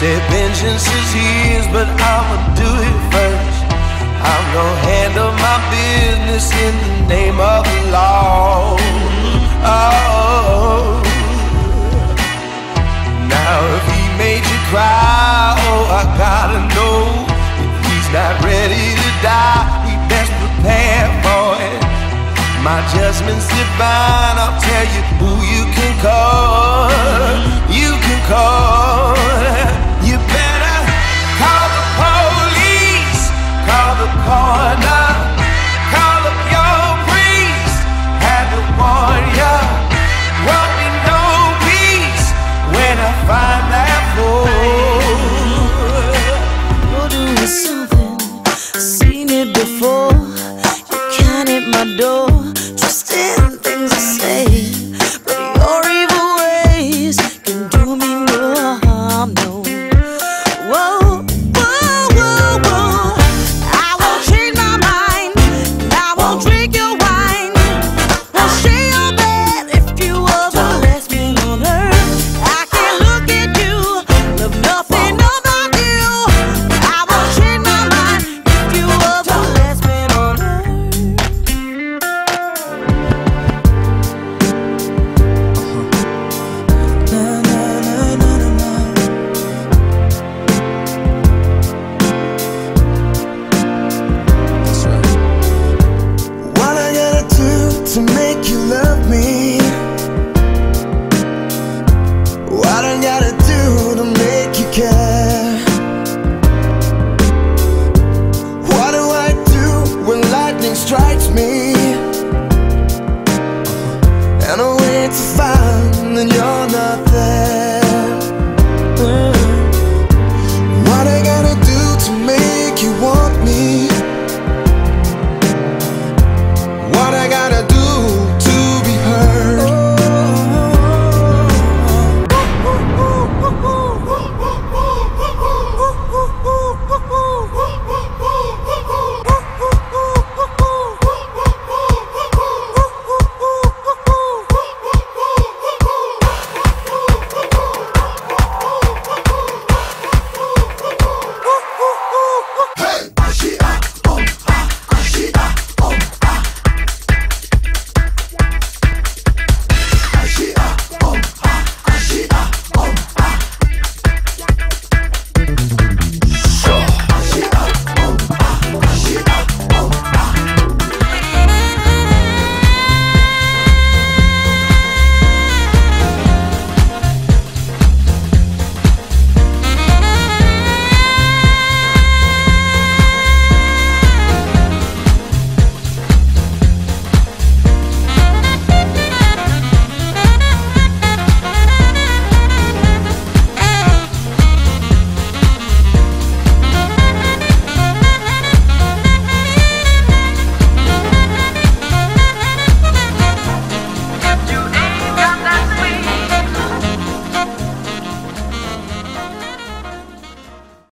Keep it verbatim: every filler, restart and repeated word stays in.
said vengeance is his, but I'ma do it first. I'm gonna handle my business in the name of the law. Oh, now if he made you cry, oh, I gotta know. If he's not ready to die, he best prepare for it. My judgment's divine, I'll tell you who you can call. You can call. You better call the police, call the coroner, call up your priest, have to warn ya. Won't be no peace when I find that fool. You're doing something, seen it before. You can't hit my door. You want